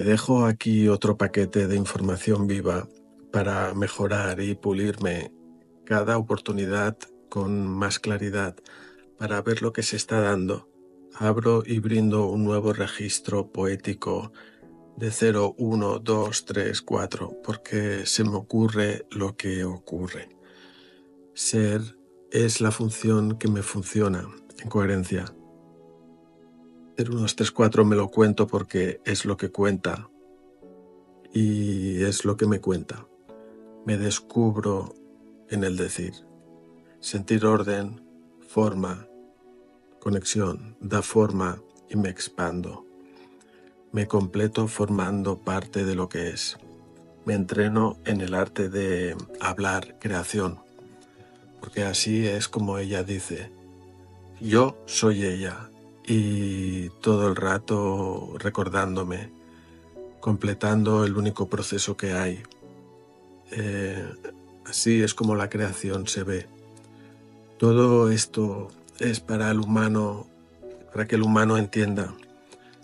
Te dejo aquí otro paquete de información viva para mejorar y pulirme cada oportunidad con más claridad para ver lo que se está dando. Abro y brindo un nuevo registro poético de 0, 1, 2, 3, 4, porque se me ocurre lo que ocurre. Ser es la función que me funciona, en coherencia. 0, 1, 2, 3, 4 me lo cuento porque es lo que cuenta y es lo que me cuenta. Me descubro en el decir. Sentir orden, forma, conexión, da forma y me expando. Me completo formando parte de lo que es. Me entreno en el arte de hablar creación, porque así es como ella dice. Yo soy ella y todo el rato recordándome, completando el único proceso que hay. Así es como la creación se ve. Todo esto es para el humano, para que el humano entienda.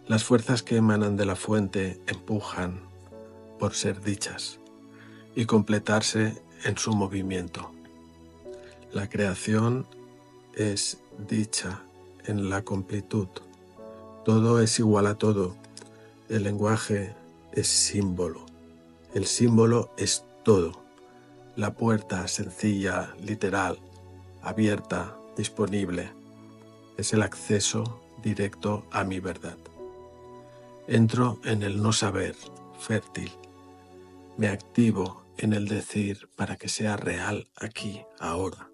Las fuerzas que emanan de la fuente empujan por ser dichas y completarse en su movimiento. La creación es dicha en la completud. Todo es igual a todo. El lenguaje es símbolo. El símbolo es todo. La puerta sencilla, literal, abierta, disponible, es el acceso directo a mi verdad. Entro en el no saber, fértil. Me activo en el decir para que sea real aquí, ahora.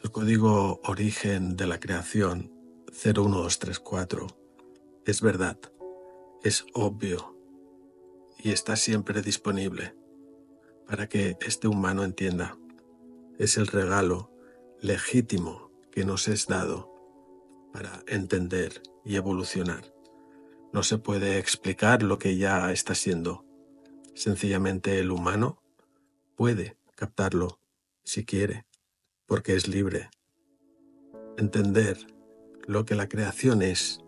El código origen de la creación, 01234, es verdad, es obvio y está siempre disponible para que este humano entienda. Es el regalo legítimo que nos es dado para entender y evolucionar. No se puede explicar lo que ya está siendo. Sencillamente el humano puede captarlo si quiere, porque es libre. Entender lo que la creación es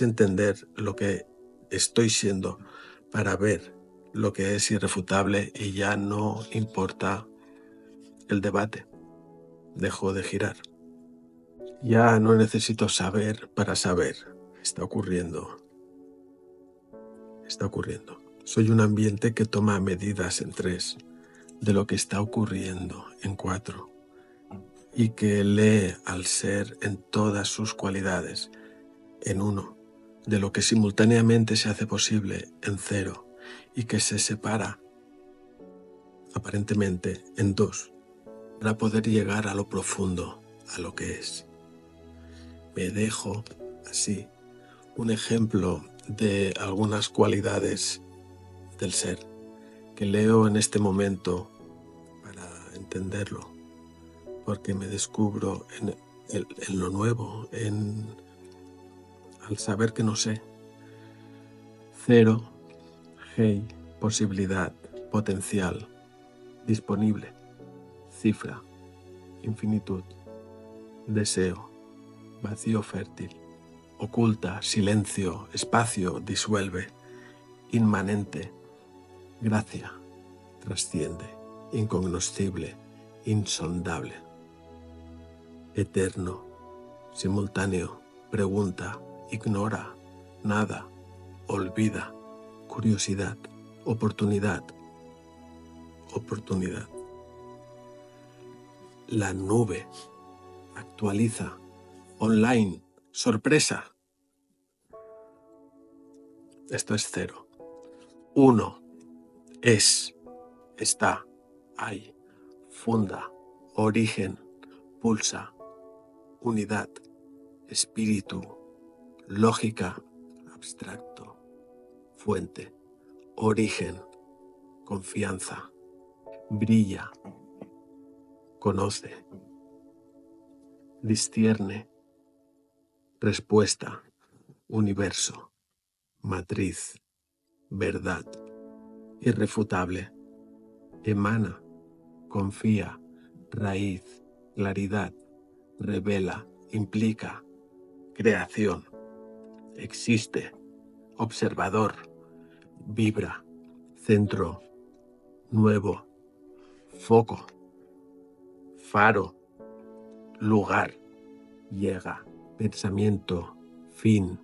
entender lo que estoy siendo para ver lo que es irrefutable y ya no importa el debate. Dejó de girar. Ya no necesito saber para saber. Está ocurriendo. Está ocurriendo. Soy un ambiente que toma medidas en 3 de lo que está ocurriendo en 4 y que lee al ser en todas sus cualidades en 1 de lo que simultáneamente se hace posible en 0 y que se separa aparentemente en 2 para poder llegar a lo profundo, a lo que es. Me dejo así un ejemplo de algunas cualidades del ser que leo en este momento para entenderlo, porque me descubro en lo nuevo, al saber que no sé. 0, hey, posibilidad, potencial, disponible, cifra, infinitud, deseo, vacío fértil. Oculta, silencio, espacio, disuelve, inmanente, gracia, trasciende, incognoscible, insondable, eterno, simultáneo, pregunta, ignora, nada, olvida, curiosidad, oportunidad, oportunidad. La nube actualiza, online, sorpresa. Esto es 0. 1. Es. Está. Hay. Funda. Origen. Pulsa. Unidad. Espíritu. Lógica. Abstracto. Fuente. Origen. Confianza. Brilla. Conoce. Discierne. Respuesta, universo, matriz, verdad, irrefutable, emana, confía, raíz, claridad, revela, implica, creación, existe, observador, vibra, centro, nuevo, foco, faro, lugar, llega, pensamiento, fin,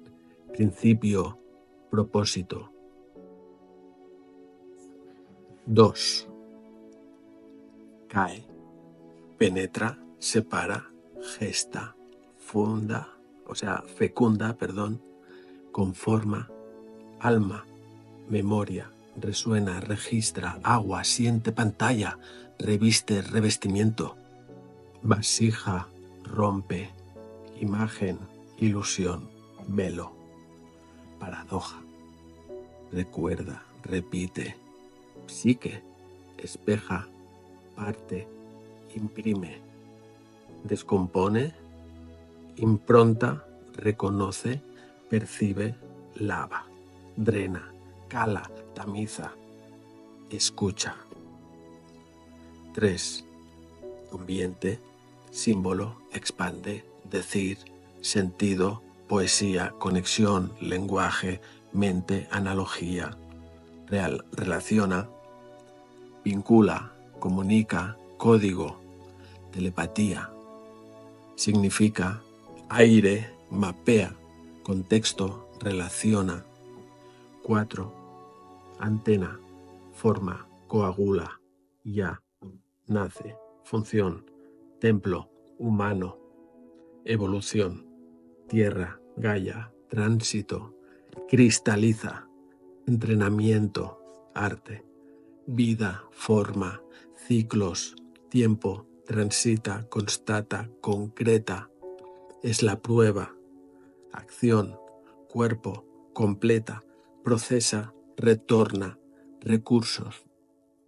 principio, propósito. 2. Cae, penetra, separa, gesta, fecunda, conforma, alma, memoria, resuena, registra, agua, siente, pantalla, reviste, revestimiento, vasija, rompe, imagen, ilusión, velo, paradoja, recuerda, repite, psique, espeja, parte, imprime, descompone, impronta, reconoce, percibe, lava, drena, cala, tamiza, escucha. 3. Convierte, símbolo, expande, decir, sentido, poesía, conexión, lenguaje, mente, analogía, relaciona, vincula, comunica, código, telepatía, significa, aire, mapea, contexto, relaciona. 4. Antena, forma, coagula, ya, nace, función, templo, humano, evolución, tierra, Gaia, tránsito, cristaliza, entrenamiento, arte, vida, forma, ciclos, tiempo, transita, constata, concreta, es la prueba, acción, cuerpo, completa, procesa, retorna, recursos,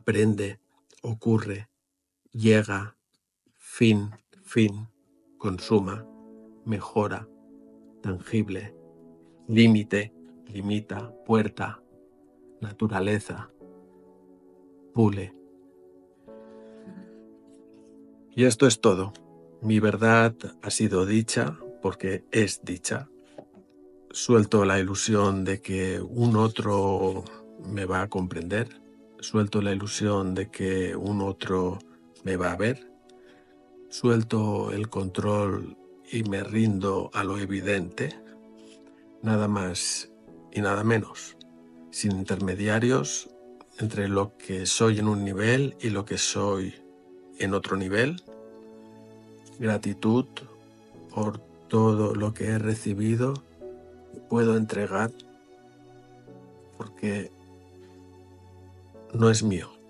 aprende, ocurre, llega, fin, consuma, mejora, tangible, límite, limita, puerta, naturaleza, pule. Y esto es todo. Mi verdad ha sido dicha porque es dicha. Suelto la ilusión de que un otro me va a comprender. Suelto la ilusión de que un otro me va a ver. Suelto el control y me rindo a lo evidente. Nada más y nada menos. Sin intermediarios entre lo que soy en un nivel y lo que soy en otro nivel. Gratitud por todo lo que he recibido. Puedo entregar porque no es mío.